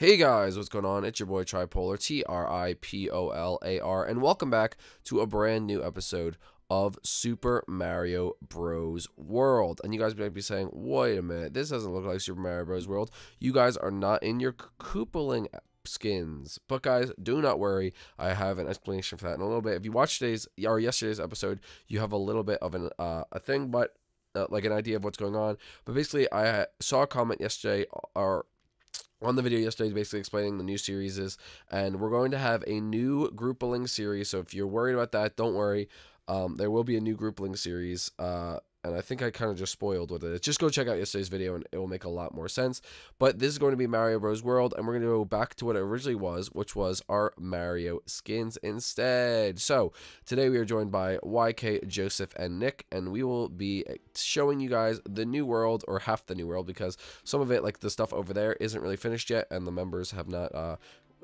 Hey guys, what's going on? It's your boy Tripolar, Tripolar, and welcome back to a brand new episode of Super Mario Bros. World. And you guys might be saying, wait a minute, this doesn't look like Super Mario Bros. World. You guys are not in your Koopaling skins. But guys, do not worry, I have an explanation for that in a little bit. If you watched yesterday's episode, you have a little bit of like an idea of what's going on. But basically, I saw a comment yesterday, or on the video yesterday, basically explaining the new series is, and we're going to have a new Koopaling series. So if you're worried about that, don't worry. There will be a new Koopaling series, and I think I kind of just spoiled with it. Just go check out yesterday's video, and it will make a lot more sense. But this is going to be Mario Bros. World, and we're going to go back to what it originally was, which was our Mario skins instead. So today we are joined by YK, Joseph, and Nick, and we will be showing you guys the new world, or half the new world, because some of it, like the stuff over there, isn't really finished yet, and the members have not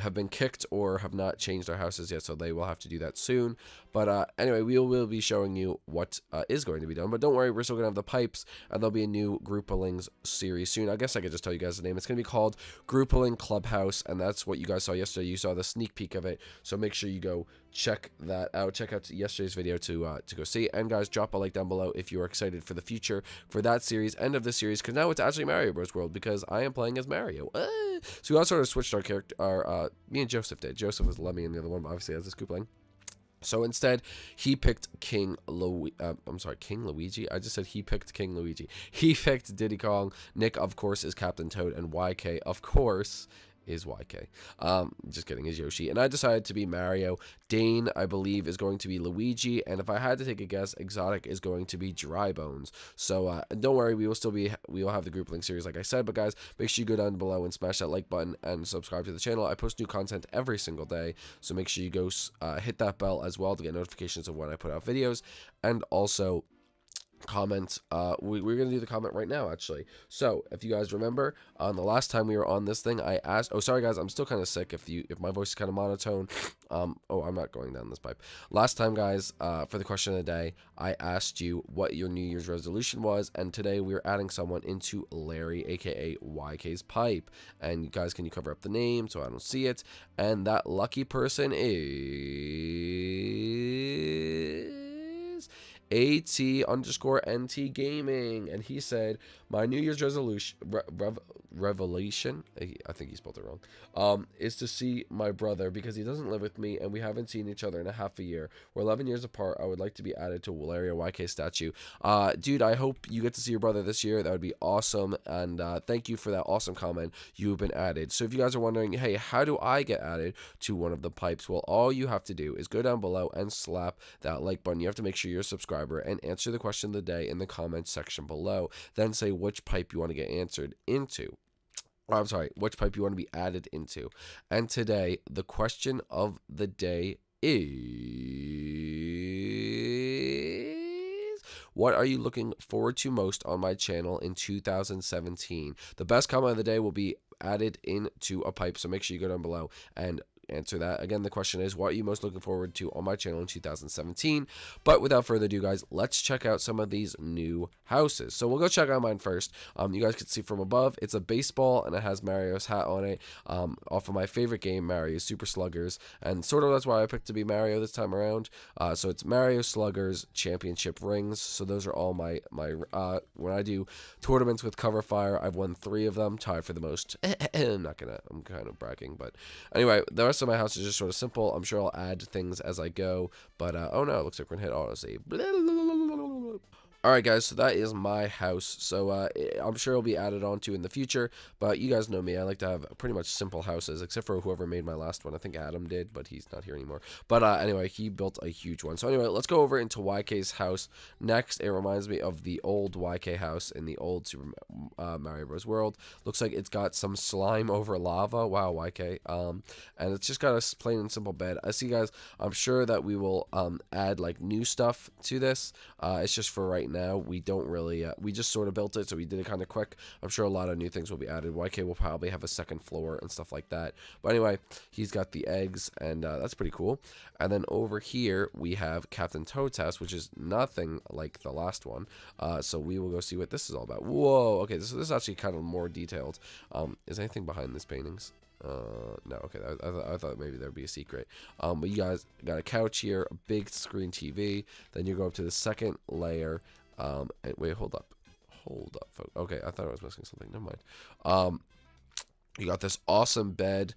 have been kicked or have not changed their houses yet, so they will have to do that soon. But anyway, we will be showing you what is going to be done. But don't worry, we're still gonna have the pipes, and there'll be a new Koopalings series soon. I guess I could just tell you guys the name. It's gonna be called Koopaling Clubhouse, and that's what you guys saw yesterday. You saw the sneak peek of it, so make sure you go check that out. Check out yesterday's video to go see. And guys, drop a like down below if you are excited for the future for that series, end of this series, because now it's actually Mario Bros. World, because I am playing as Mario. So we all sort of switched our character, me and Joseph did. Joseph was Lemmy and the other one, but obviously has this Koopaling. So instead, he picked King Luigi. I just said he picked King Luigi. He picked Diddy Kong. Nick, of course, is Captain Toad, and YK, of course, is YK. Just kidding, is Yoshi. And I decided to be Mario. Dane, I believe, is going to be Luigi. And if I had to take a guess, Exotic is going to be Dry Bones. So don't worry, we will have the Koopaling series, like I said. But guys, make sure you go down below and smash that like button and subscribe to the channel. I post new content every single day, so make sure you go hit that bell as well to get notifications of when I put out videos. And also comment, we're gonna do the comment right now, actually. So if you guys remember, on the last time we were on this thing, I asked, oh sorry guys, I'm still kind of sick, if my voice is kind of monotone, oh, I'm not going down this pipe. Last time guys, for the question of the day, I asked you what your New Year's resolution was, and today we're adding someone into Larry, aka YK's pipe. And you guys, can you cover up the name so I don't see it? And that lucky person is AT_NT Gaming, and he said, my New Year's resolution revelation, I think he spelled it wrong, is to see my brother, because he doesn't live with me and we haven't seen each other in a half a year. We're 11 years apart. I would like to be added to Valeria YK statue. Dude, I hope you get to see your brother this year. That would be awesome. And thank you for that awesome comment. You've been added. So if you guys are wondering, hey, how do I get added to one of the pipes? Well, all you have to do is go down below and slap that like button. You have to make sure you're subscribed and answer the question of the day in the comments section below. Then say which pipe you want to get answered into. Oh, I'm sorry, which pipe you want to be added into. And today, the question of the day is, what are you looking forward to most on my channel in 2017? The best comment of the day will be added into a pipe, so make sure you go down below and answer that. Again, the question is, what are you most looking forward to on my channel in 2017? But without further ado guys, let's check out some of these new houses. So we'll go check out mine first. You guys can see from above, it's a baseball and it has Mario's hat on it, off of my favorite game, Mario Super Sluggers, and sort of that's why I picked to be Mario this time around. So it's Mario Sluggers championship rings. So those are all my when I do tournaments with Cover Fire, I've won 3 of them, tied for the most. I'm kind of bragging, but anyway, the rest of my house is just sort of simple. I'm sure I'll add things as I go, but oh no, it looks like we're gonna hit autosave. Alright guys, so that is my house, so I'm sure it'll be added on to in the future, but you guys know me, I like to have pretty much simple houses, except for whoever made my last one. I think Adam did, but he's not here anymore, but anyway, he built a huge one. So anyway, let's go over into YK's house next. It reminds me of the old YK house in the old Super Mario Bros. World. Looks like it's got some slime over lava, wow YK, and it's just got a plain and simple bed. I see guys, I'm sure that we will add like new stuff to this, it's just for right now we don't really we just sort of built it, so we did it kind of quick. I'm sure a lot of new things will be added. YK will probably have a second floor and stuff like that, but anyway, he's got the eggs, and that's pretty cool. And then over here we have Captain Toad's house, which is nothing like the last one, so we will go see what this is all about. Whoa, okay, so this is actually kind of more detailed. Is anything behind these paintings? No, okay, I thought maybe there'd be a secret. But you guys got a couch here, a big screen TV, then you go up to the second layer, and wait, hold up, folks. Okay, I thought I was missing something, never mind. You got this awesome bed,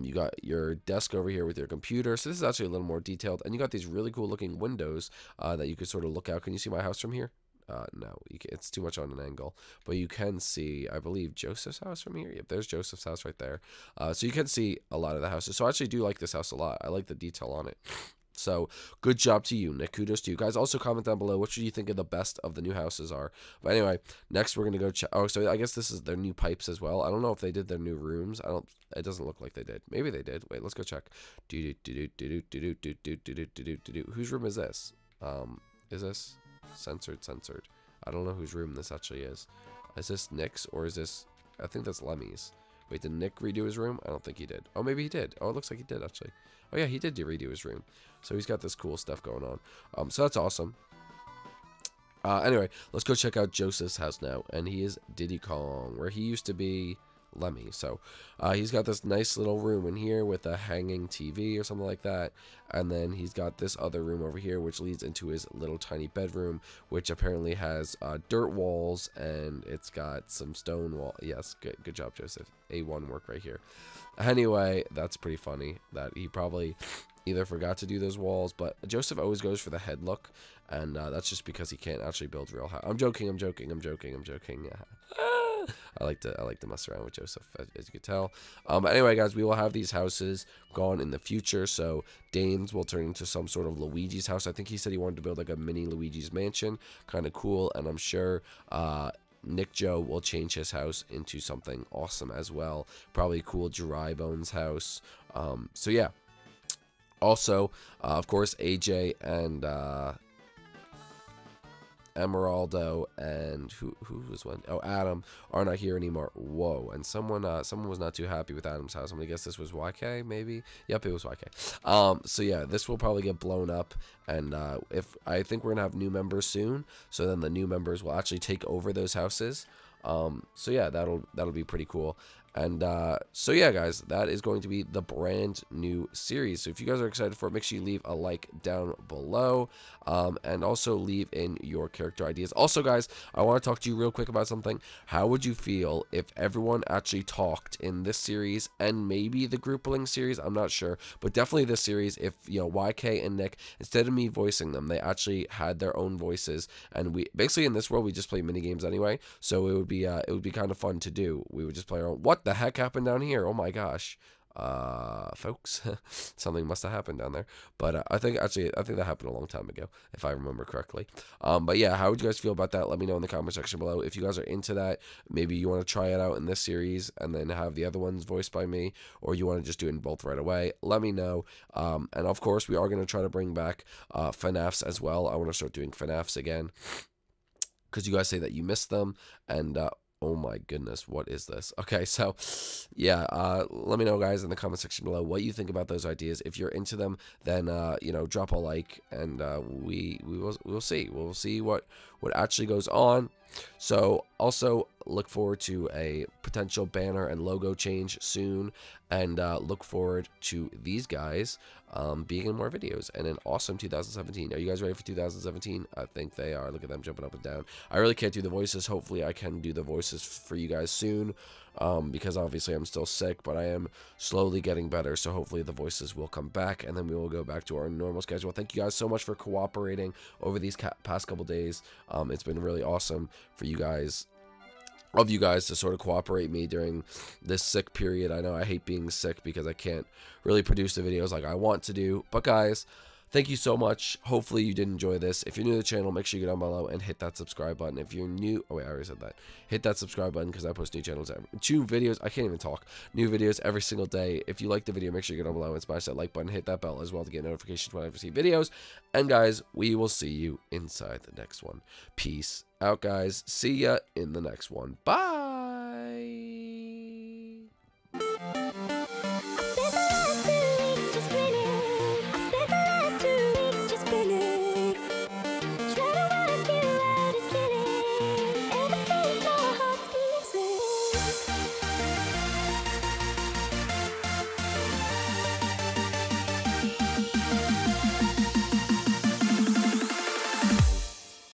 you got your desk over here with your computer, so this is actually a little more detailed, and you got these really cool looking windows that you could sort of look out. Can you see my house from here? No, you can, it's too much on an angle, but you can see, I believe, Joseph's house from here. Yep, there's Joseph's house right there. So you can see a lot of the houses. So I actually do like this house a lot. I like the detail on it. So good job to you, Nick. Kudos to you guys. Also comment down below what should you think of the best of the new houses are. But anyway, next we're gonna go check. Oh, so I guess this is their new pipes as well. I don't know if they did their new rooms. I don't. It doesn't look like they did. Maybe they did. Wait, let's go check. Whose room is this? Is this? Censored. I don't know whose room this actually is. Is this Nick's or is this? I think that's Lemmy's. Wait, did Nick redo his room? I don't think he did. Oh, maybe he did. Oh, it looks like he did actually. Oh yeah, he did redo his room. So he's got this cool stuff going on. So that's awesome. Anyway, let's go check out Joseph's house now, and he is Diddy Kong, where he used to be Lemmy. So he's got this nice little room in here with a hanging TV or something like that, and then he's got this other room over here which leads into his little tiny bedroom, which apparently has dirt walls, and it's got some stone wall. Yes, good job, Joseph. A1 work right here. Anyway, that's pretty funny that he probably either forgot to do those walls, but Joseph always goes for the head look, and that's just because he can't actually build real house. I'm joking. I like to mess around with Joseph, as you can tell. Anyway, guys, we will have these houses gone in the future. So Dane's will turn into some sort of Luigi's house. I think he said he wanted to build like a mini Luigi's mansion, kind of cool. And I'm sure Nick Joe will change his house into something awesome as well. Probably a cool Dry Bones house. So yeah. Also, of course, AJ and Emeraldo and who was one? Oh, Adam are not here anymore. Whoa. And someone was not too happy with Adam's house. I'm gonna guess this was YK, maybe. Yep, it was YK. So yeah, this will probably get blown up, and if I think we're gonna have new members soon, so then the new members will actually take over those houses. So yeah, that'll be pretty cool. And so yeah, guys, that is going to be the brand new series. So if you guys are excited for it, make sure you leave a like down below, and also leave in your character ideas. Also, guys, I want to talk to you real quick about something. How would you feel if everyone actually talked in this series, and maybe the Koopaling series? I'm not sure, but definitely this series. If you know YK and Nick, instead of me voicing them, they actually had their own voices, and we basically in this world we just play mini games anyway. So it would be kind of fun to do. We would just play our own. What the heck happened down here? Oh my gosh, folks, something must have happened down there. But I think that happened a long time ago, if I remember correctly. But yeah, how would you guys feel about that? Let me know in the comment section below if you guys are into that. Maybe you want to try it out in this series and then have the other ones voiced by me, or you want to just do it in both right away. Let me know. And of course, we are going to try to bring back FNAFs as well. I want to start doing FNAFs again because you guys say that you miss them. And oh my goodness, what is this? Okay, so yeah, let me know, guys, in the comment section below what you think about those ideas. If you're into them, then you know, drop a like, and we'll see what actually goes on. So also look forward to a potential banner and logo change soon, and look forward to these guys being in more videos and an awesome 2017. Are you guys ready for 2017? I think they are. Look at them jumping up and down. I really can't do the voices. Hopefully I can do the voices for you guys soon, because obviously I'm still sick, but I am slowly getting better, so hopefully the voices will come back, and then we will go back to our normal schedule. Thank you guys so much for cooperating over these past couple days. It's been really awesome for you guys to sort of cooperate me during this sick period. I know I hate being sick because I can't really produce the videos like I want to do, but guys, thank you so much. Hopefully you did enjoy this. If you're new to the channel, make sure you go down below and hit that subscribe button. If you're new, oh wait, I already said that. Hit that subscribe button because I post new channels, new videos every single day. If you like the video, make sure you go down below and smash that like button. Hit that bell as well to get notifications when I receive videos. And guys, we will see you inside the next one. Peace out, guys. See ya in the next one. Bye.